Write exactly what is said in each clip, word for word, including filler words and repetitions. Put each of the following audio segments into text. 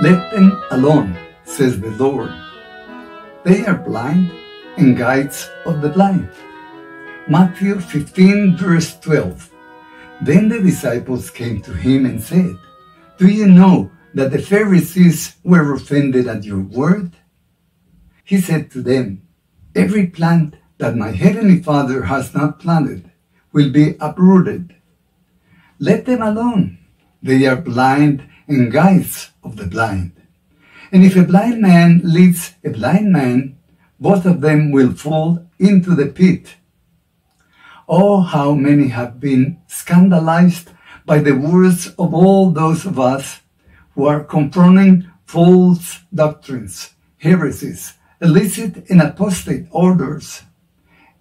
Let them alone, says the Lord. They are blind and guides of the blind. Matthew fifteen, verse twelve. Then the disciples came to him and said, Do you know that the Pharisees were offended at your word? He said to them, Every plant that my heavenly Father has not planted will be uprooted. Let them alone. They are blind and guides of the blind. And if a blind man leads a blind man, both of them will fall into the pit. Oh, how many have been scandalized by the words of all those of us who are confronting false doctrines, heresies, illicit and apostate orders,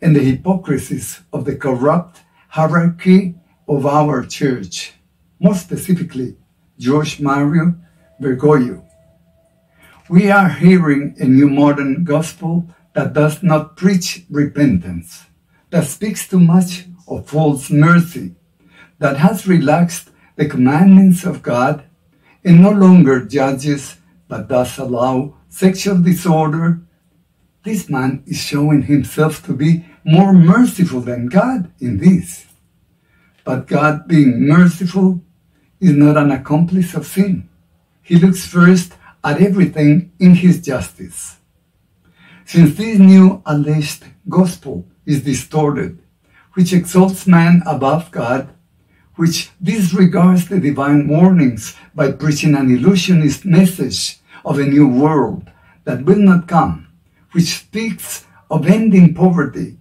and the hypocrisies of the corrupt hierarchy of our church, more specifically, Jorge Mario Bergoglio. We are hearing a new modern gospel that does not preach repentance, that speaks too much of false mercy, that has relaxed the commandments of God and no longer judges but does allow sexual disorder. This man is showing himself to be more merciful than God in this. But God, being merciful, is not an accomplice of sin. He looks first at everything in his justice. Since this new alleged gospel is distorted, which exalts man above God, which disregards the divine warnings by preaching an illusionist message of a new world that will not come, which speaks of ending poverty,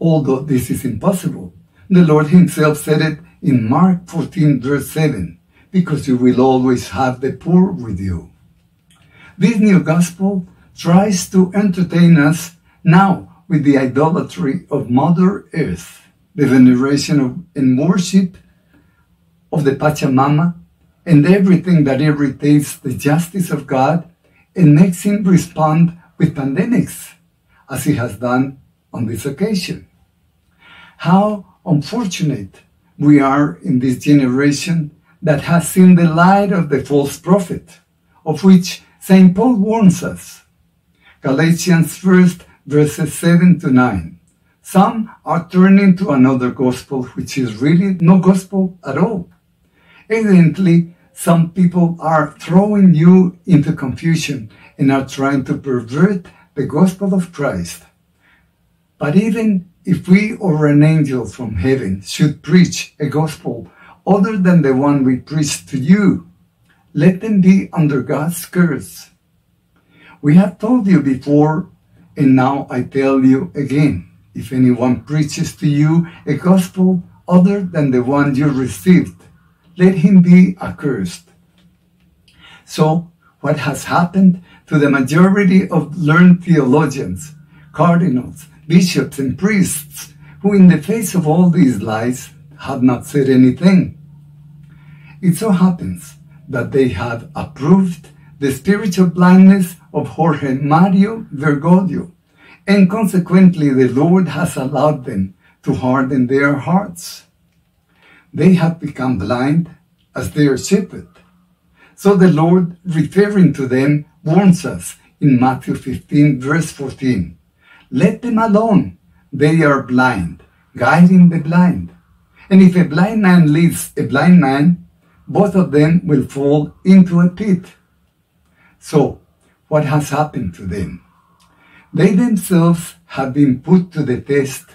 although this is impossible. The Lord himself said it in Mark fourteen, verse seven, because you will always have the poor with you. This new gospel tries to entertain us now with the idolatry of Mother Earth, the veneration of, and worship of the Pachamama, and everything that irritates the justice of God and makes him respond with pandemics, as he has done on this occasion. How unfortunate we are in this generation that has seen the light of the false prophet, of which Saint Paul warns us. Galatians one, verses seven to nine. Some are turning to another gospel, which is really no gospel at all. Evidently, some people are throwing you into confusion and are trying to pervert the gospel of Christ. But even if we or an angel from heaven should preach a gospel other than the one we preach to you, let them be under God's curse. We have told you before, and now I tell you again, if anyone preaches to you a gospel other than the one you received, let him be accursed. So, what has happened to the majority of learned theologians, cardinals, bishops, and priests, who in the face of all these lies have not said anything? It so happens that they have approved the spiritual blindness of Jorge Mario Bergoglio, and consequently the Lord has allowed them to harden their hearts. They have become blind as their shepherd. So the Lord, referring to them, warns us in Matthew fifteen, verse fourteen, Let them alone, they are blind, guiding the blind. And if a blind man leads a blind man, both of them will fall into a pit. So, what has happened to them? They themselves have been put to the test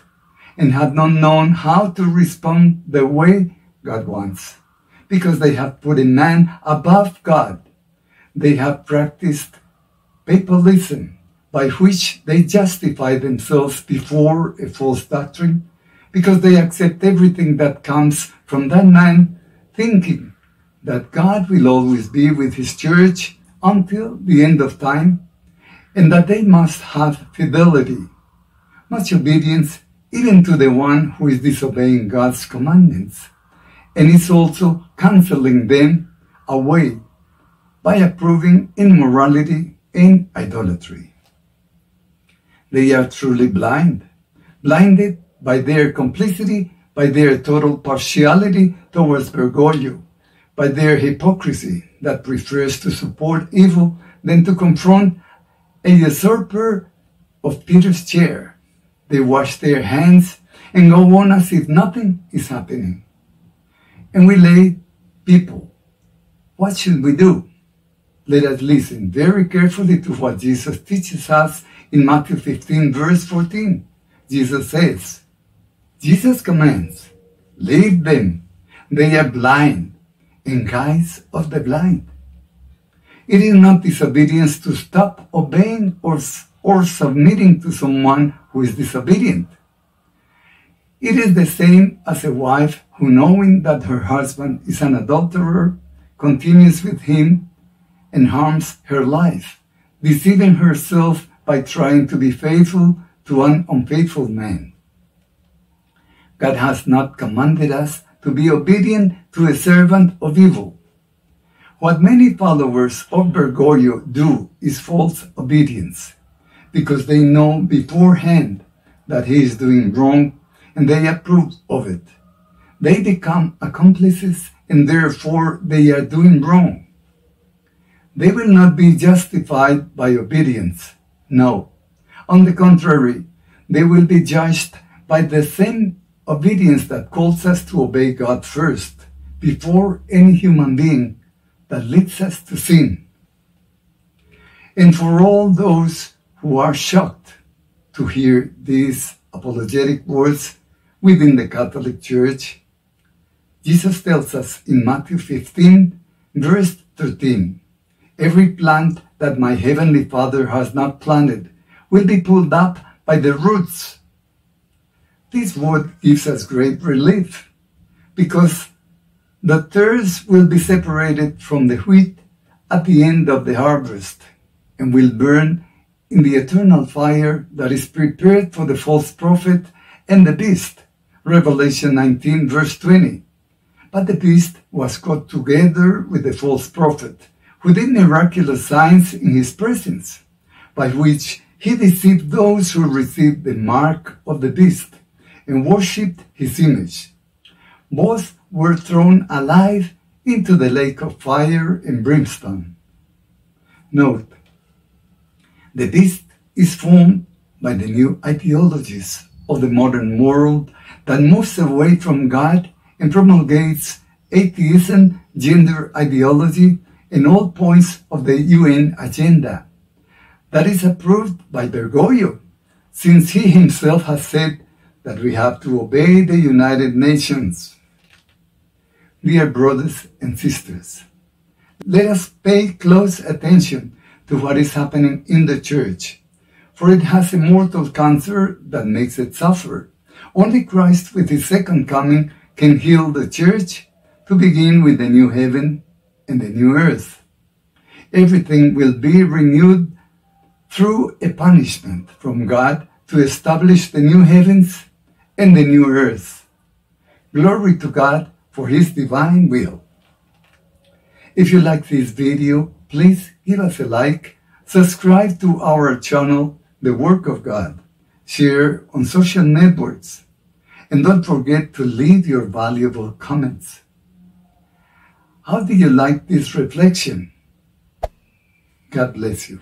and have not known how to respond the way God wants, because they have put a man above God. They have practiced papalism, by which they justify themselves before a false doctrine, because they accept everything that comes from that man, thinking that God will always be with his church until the end of time, and that they must have fidelity, much obedience, even to the one who is disobeying God's commandments, and is also canceling them away by approving immorality and idolatry. They are truly blind, blinded by their complicity, by their total partiality towards Bergoglio, by their hypocrisy, that prefers to support evil than to confront a usurper of Peter's chair. They wash their hands and go on as if nothing is happening. And we lay people, what should we do? Let us listen very carefully to what Jesus teaches us in Matthew fifteen, verse fourteen. Jesus says, Jesus commands, leave them, they are blind, and guides of the blind. It is not disobedience to stop obeying or, or submitting to someone who is disobedient. It is the same as a wife who, knowing that her husband is an adulterer, continues with him and harms her life, deceiving herself by trying to be faithful to an unfaithful man. God has not commanded us to be obedient to a servant of evil. What many followers of Bergoglio do is false obedience, because they know beforehand that he is doing wrong and they approve of it. They become accomplices and therefore they are doing wrong. They will not be justified by obedience. No. On the contrary, they will be judged by the same obedience that calls us to obey God first, before any human being, that leads us to sin. And for all those who are shocked to hear these apologetic words within the Catholic Church, Jesus tells us in Matthew fifteen, verse thirteen, every plant that my heavenly Father has not planted will be pulled up by the roots. This word gives us great relief, because the tares will be separated from the wheat at the end of the harvest and will burn in the eternal fire that is prepared for the false prophet and the beast, Revelation nineteen, verse twenty. But the beast was caught together with the false prophet, who did miraculous signs in his presence, by which he deceived those who received the mark of the beast and worshipped his image. Both were thrown alive into the lake of fire and brimstone. Note, the beast is formed by the new ideologies of the modern world that moves away from God and promulgates atheism, gender ideology, and all points of the U N agenda. That is approved by Bergoglio, since he himself has said that we have to obey the United Nations. Dear brothers and sisters, let us pay close attention to what is happening in the Church, for it has a mortal cancer that makes it suffer. Only Christ with his second coming can heal the Church, to begin with the new heaven and the new earth. Everything will be renewed through a punishment from God to establish the new heavens and the new earth. Glory to God for his divine will. If you like this video, please give us a like, subscribe to our channel, The Work of God, share on social networks, and don't forget to leave your valuable comments. How do you like this reflection? God bless you.